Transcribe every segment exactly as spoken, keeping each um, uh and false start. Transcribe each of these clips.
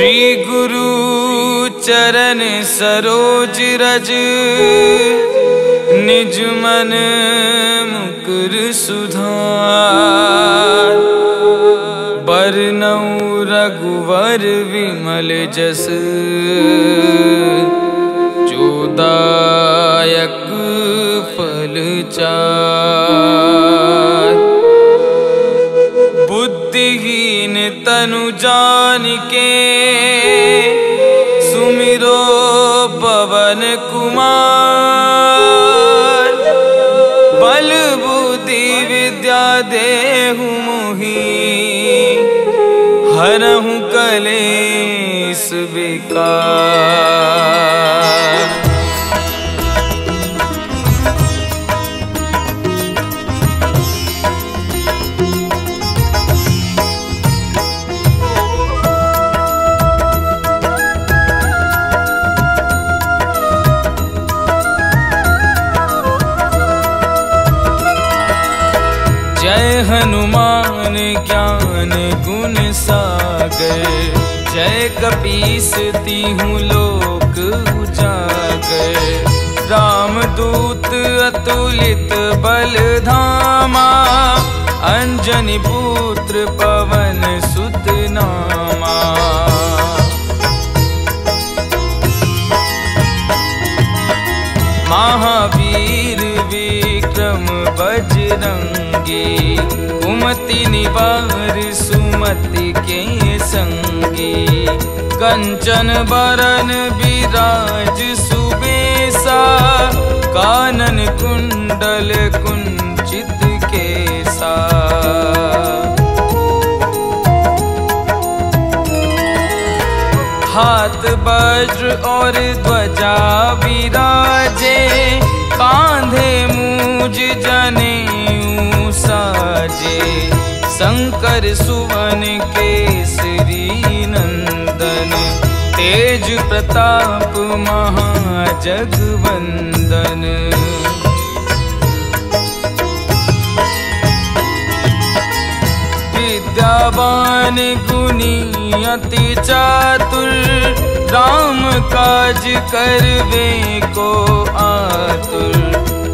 श्री गुरु चरण सरोज रज निज मन मुकुर सुधार। बरनउँ रघुवर विमल जस जो दायक फल चार। बुद्धिहीन तनु जानिके सुमिरो पवन कुमार। बल बुद्धि विद्या देहु मोहि हरहु कलेस विकार। हनुमान ज्ञान गुण सागर, जय कपीस तिहु लोक उजागर। रामदूत अतुलित बल धामा, अंजनी पुत्र पवन सुत नामा। महावीर विक्रम बजरंगी, कुमति निवार सुमति के संगी। कंचन बरन विराज सुबेसा, कानन कुंडल कुंचित केसा। हाथ वज्र और ध्वजा विराजे, कांधे मूज जनेऊ साजे। शंकर सुवन केसरी नंदन, तेज प्रताप महाजगवंदन। विद्यावान गुणी अति चातुर, राम काज करवे को आतुर।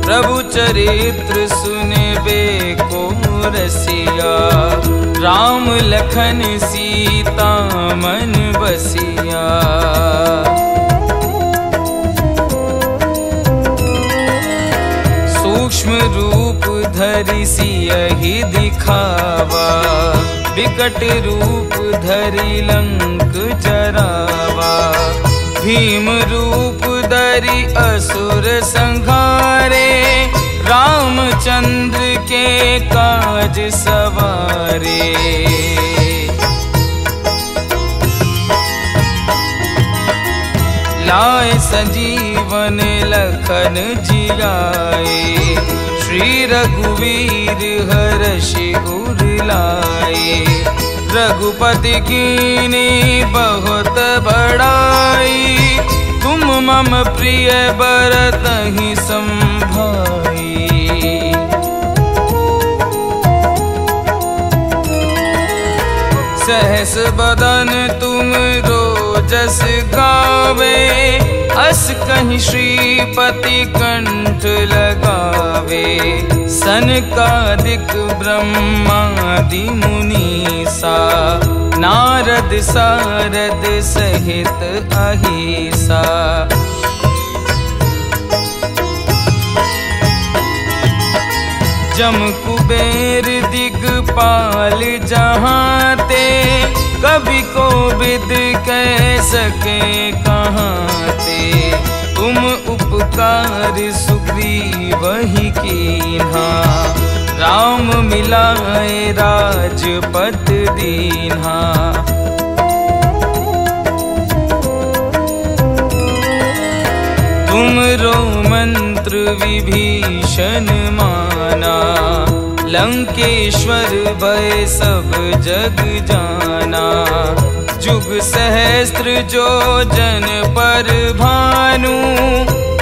प्रभु चरित्र सुनबे को रसिया, राम लखन सीता मन बसिया। सूक्ष्म रूप धरि सियहि दिखावा, विकट रूप धरि लंक जरावा। भीम रूप धरि असुर संहारे, रामचंद्र के काज सवारे। लाए संजीवन लखन जियाए, श्री रघुवीर हर्षि उर लाए। रघुपति कीन्ही बहुत बड़ाई, तुम मम प्रिय बरतहि संभाई। सहस बदन तुम रोजस गावे, अस कहि श्रीपति कंठ लगावे। सनकादिक ब्रह्मादि मुनीसा, नारद सारद सहित अहिसा। जम कुबेर दिगपाल जहाँ ते, कभी को विद कह सके कहाँ ते। तुम उपकार सुग्रीव ही कीन्हा, राम मिलाए राजपद दीन्हा। तुमरो मंत्र विभीषण माना, लंकेश्वर भय सब जग जाना। जुग सहस्त्र जो जन पर भानु,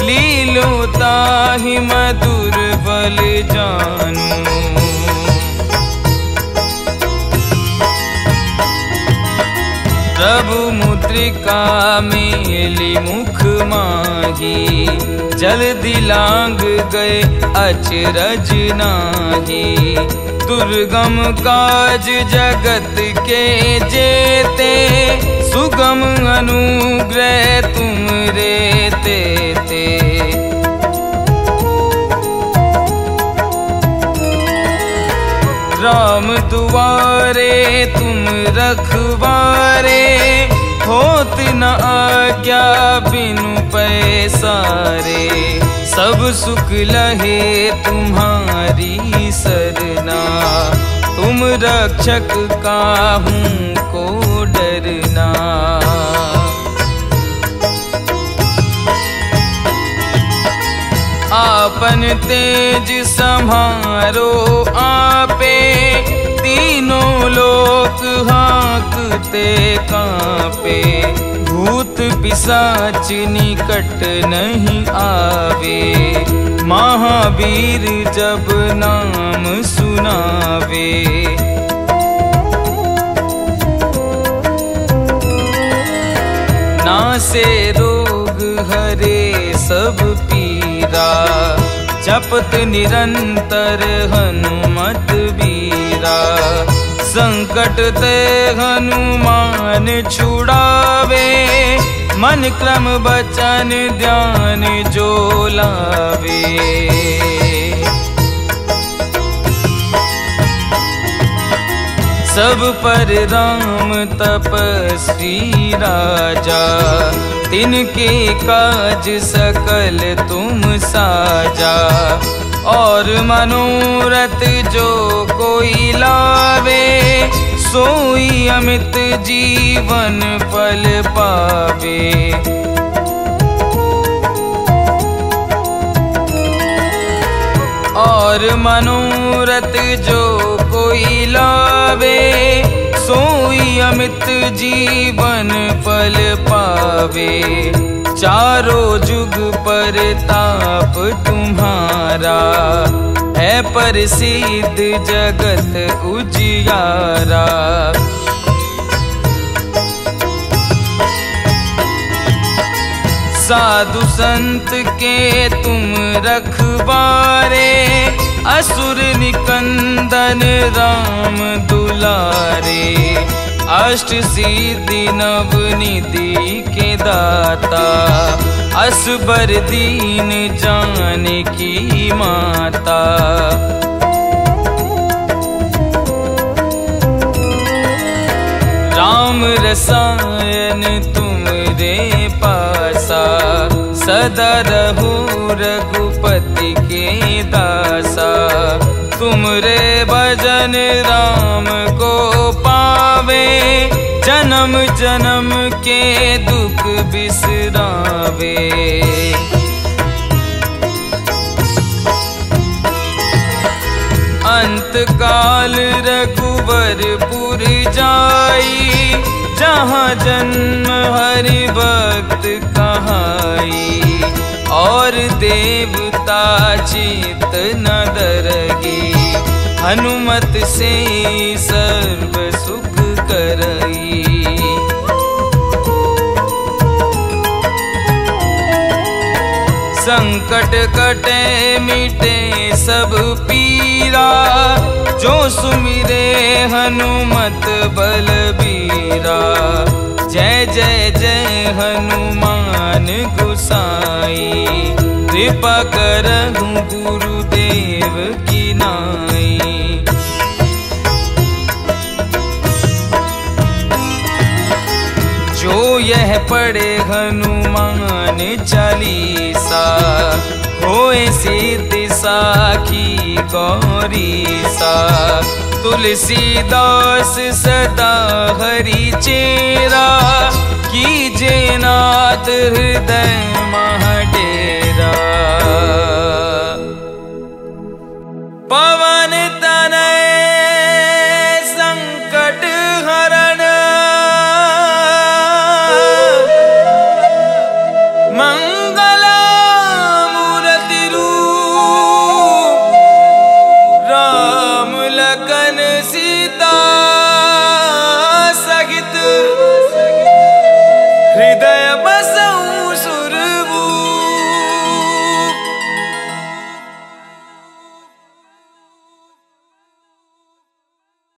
लीलो ताहि मधुर बल जानु। प्रभु मेली मुख माही, जल्दी लांग गए अचरज नाही। दुर्गम काज जगत के जेते, सुगम अनुग्रह तुम रे देते। राम दुआरे तुम रखवारे, होत न आज्ञा बिनु पैसारे। सब सुख लहे तुम्हारी सरना, तुम रक्षक काहू को डरना। आपन तेज सम्हारो आपे, तीनों लोक हाँकते कांपे। भूत पिशाच निकट नहीं आवे, महावीर जब नाम सुनावे। नासे रोग हरे सब पीरा, जपत निरंतर हनुमत बीरा। संकट ते हनुमान छुड़ावे, मन क्रम बचन ध्यान जो लावे। सब पर राम तपस्वी राजा, तिनके काज सकल तुम साजा। और मनोरथ जो कोई लावे, सोई अमित जीवन फल पावे। और मनोरथ जो कोई लावे, सोई अमित जीवन फल पावे। चारों जुग पर ताप तुम्हारा, है प्रसिद्ध जगत उजियारा। साधु संत के तुम रखवारे, असुर निकंदन राम दुलारे। अष्ट सिद्धि नवनिधि के दाता, असबर दीन जान की माता। राम रसायन तुमरे पासा, सदा रहो रघुपति के दासा। तुमरे भजन राम को पावे, जन्म जन्म के दुख बिसरावे। अंतकाल रघुवरपुर जाई, जहाँ जन्म हरि भक्त कहाई। और देवता चित न डरगी, हनुमत से सर्व सुख करई। संकट कटे मिटे सब पीरा, जो सुमिरे हनुमत बलबीरा। जय जय जय हनुमान गोसाई, कृपा करहु गुरुदेव की नाई। जो यह पढ़े हनुमान चालीसा, होए सिद्धि साखी गौरीसा। तुलसीदास सदा हरि चेरा, कीजे नाथ हृदय मह डेरा। पवन तनय संकट हरण, गए बस।